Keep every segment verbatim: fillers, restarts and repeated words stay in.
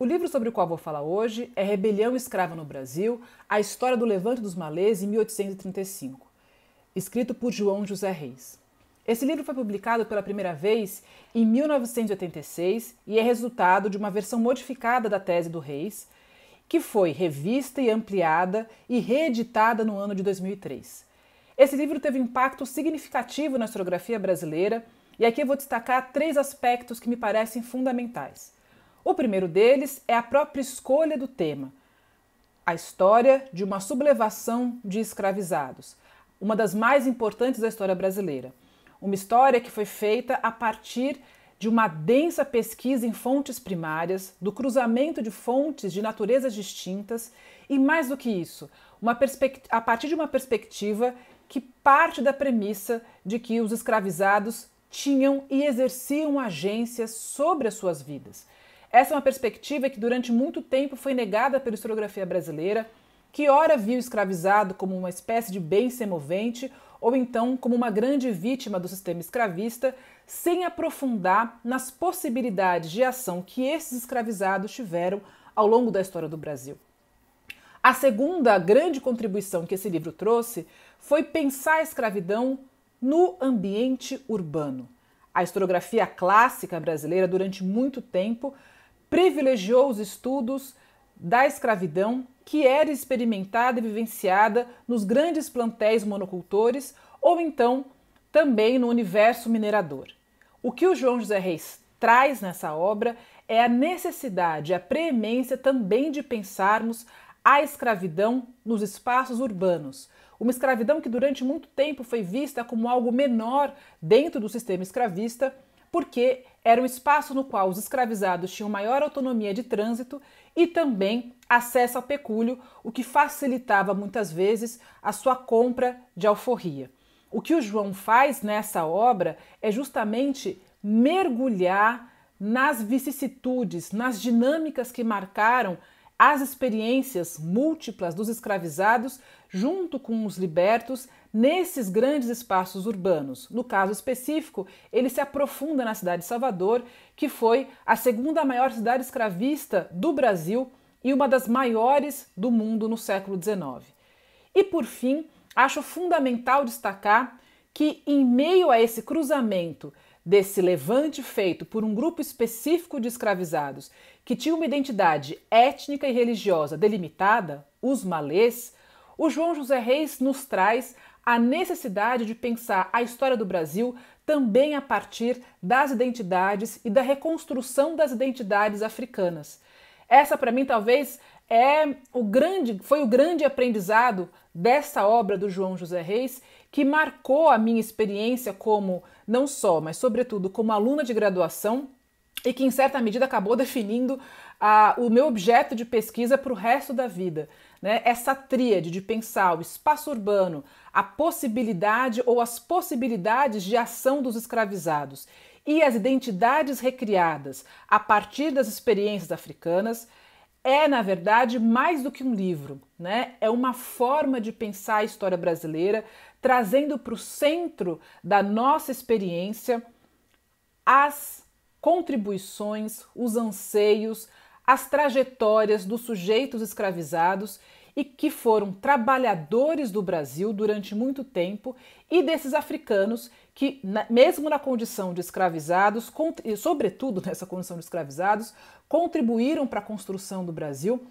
O livro sobre o qual vou falar hoje é Rebelião Escrava no Brasil, a história do levante dos malês em mil oitocentos e trinta e cinco, escrito por João José Reis. Esse livro foi publicado pela primeira vez em mil novecentos e oitenta e seis e é resultado de uma versão modificada da tese do Reis, que foi revista e ampliada e reeditada no ano de dois mil e três. Esse livro teve um impacto significativo na historiografia brasileira e aqui eu vou destacar três aspectos que me parecem fundamentais. O primeiro deles é a própria escolha do tema, a história de uma sublevação de escravizados, uma das mais importantes da história brasileira. Uma história que foi feita a partir de uma densa pesquisa em fontes primárias, do cruzamento de fontes de naturezas distintas e, mais do que isso, uma a partir de uma perspectiva que parte da premissa de que os escravizados tinham e exerciam agências sobre as suas vidas. Essa é uma perspectiva que durante muito tempo foi negada pela historiografia brasileira, que ora viu o escravizado como uma espécie de bem semovente ou então como uma grande vítima do sistema escravista, sem aprofundar nas possibilidades de ação que esses escravizados tiveram ao longo da história do Brasil. A segunda grande contribuição que esse livro trouxe foi pensar a escravidão no ambiente urbano. A historiografia clássica brasileira, durante muito tempo, privilegiou os estudos da escravidão que era experimentada e vivenciada nos grandes plantéis monocultores ou então também no universo minerador. O que o João José Reis traz nessa obra é a necessidade, a preemência também de pensarmos a escravidão nos espaços urbanos. Uma escravidão que durante muito tempo foi vista como algo menor dentro do sistema escravista, porque era um espaço no qual os escravizados tinham maior autonomia de trânsito e também acesso ao pecúlio, o que facilitava muitas vezes a sua compra de alforria. O que o João faz nessa obra é justamente mergulhar nas vicissitudes, nas dinâmicas que marcaram as experiências múltiplas dos escravizados junto com os libertos nesses grandes espaços urbanos. No caso específico, ele se aprofunda na cidade de Salvador, que foi a segunda maior cidade escravista do Brasil e uma das maiores do mundo no século dezenove. E por fim, acho fundamental destacar que em meio a esse cruzamento desse levante feito por um grupo específico de escravizados que tinha uma identidade étnica e religiosa delimitada, os malês, o João José Reis nos traz a necessidade de pensar a história do Brasil também a partir das identidades e da reconstrução das identidades africanas. Essa, para mim, talvez é o grande, foi o grande aprendizado dessa obra do João José Reis, que marcou a minha experiência como, não só, mas sobretudo como aluna de graduação, e que em certa medida acabou definindo ah, o meu objeto de pesquisa para o resto da vida, né? Essa tríade de pensar o espaço urbano, a possibilidade ou as possibilidades de ação dos escravizados e as identidades recriadas a partir das experiências africanas é, na verdade, mais do que um livro, né? É uma forma de pensar a história brasileira, trazendo para o centro da nossa experiência as contribuições, os anseios, as trajetórias dos sujeitos escravizados e que foram trabalhadores do Brasil durante muito tempo e desses africanos que, mesmo na condição de escravizados, e sobretudo nessa condição de escravizados, contribuíram para a construção do Brasil,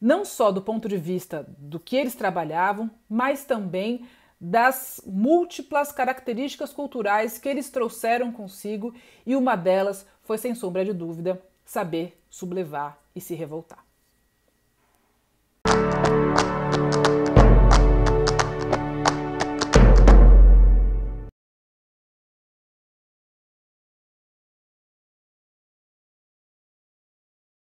não só do ponto de vista do que eles trabalhavam, mas também das múltiplas características culturais que eles trouxeram consigo, e uma delas foi, sem sombra de dúvida, saber sublevar e se revoltar.